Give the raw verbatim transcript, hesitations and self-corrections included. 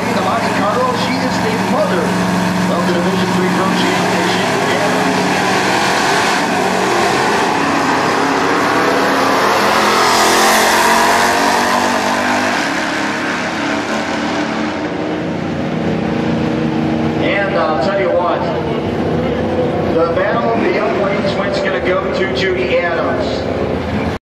playing the Monte Carlo. She is the mother of the Division three World Championship.